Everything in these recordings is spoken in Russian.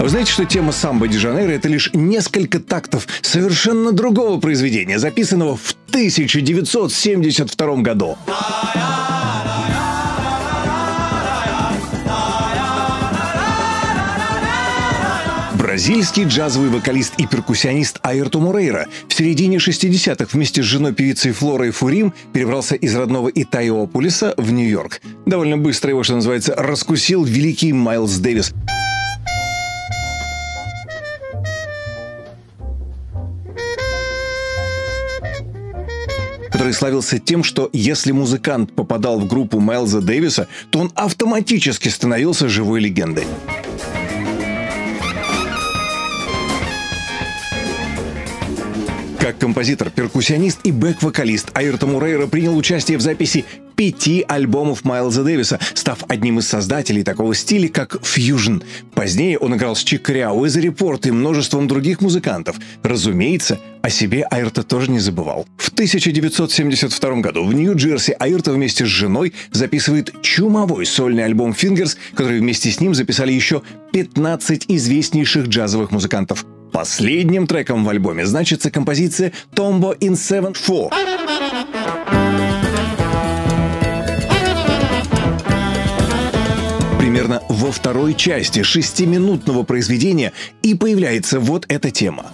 Вы знаете, что тема самбо де Жанейро — это лишь несколько тактов совершенно другого произведения, записанного в 1972 году. Бразильский джазовый вокалист и перкуссионист Айрто Морейра в середине 60-х вместе с женой-певицей Флорой Фурим перебрался из родного Итайополиса в Нью-Йорк. Довольно быстро его, что называется, раскусил великий Майлз Дэвис. Который славился тем, что если музыкант попадал в группу Майлза Дэвиса, то он автоматически становился живой легендой. Как композитор, перкуссионист и бэк-вокалист Айрто Морейра принял участие в записи 5 альбомов Майлза Дэвиса, став одним из создателей такого стиля, как фьюжн. Позднее он играл с Чик Кориа, Weather Report и множеством других музыкантов. Разумеется, о себе Айрто тоже не забывал. В 1972 году в Нью-Джерси Айрто вместе с женой записывает чумовой сольный альбом Fingers, который вместе с ним записали еще 15 известнейших джазовых музыкантов. Последним треком в альбоме значится композиция «Tombo in 7/4». Примерно во второй части шестиминутного произведения и появляется вот эта тема.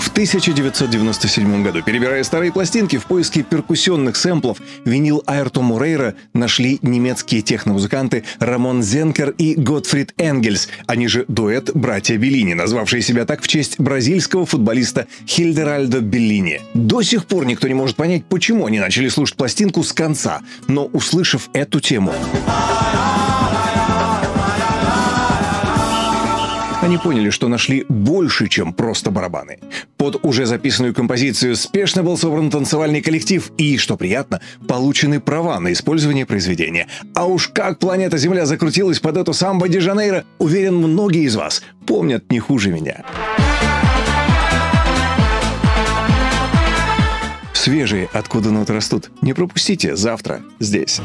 В 1997 году, перебирая старые пластинки в поиске перкуссионных сэмплов, винил Айрто Морейра нашли немецкие техномузыканты Рамон Зенкер и Готфрид Энгельс, они же дуэт «Братья Беллини», назвавшие себя так в честь бразильского футболиста Хильдеральдо Беллини. До сих пор никто не может понять, почему они начали слушать пластинку с конца, но, услышав эту тему, они поняли, что нашли больше, чем просто барабаны. Под уже записанную композицию спешно был собран танцевальный коллектив и, что приятно, получены права на использование произведения. А уж как планета Земля закрутилась под эту самбо де Жанейро, уверен, многие из вас помнят не хуже меня. Свежие «Откуда ноты растут» не пропустите завтра здесь.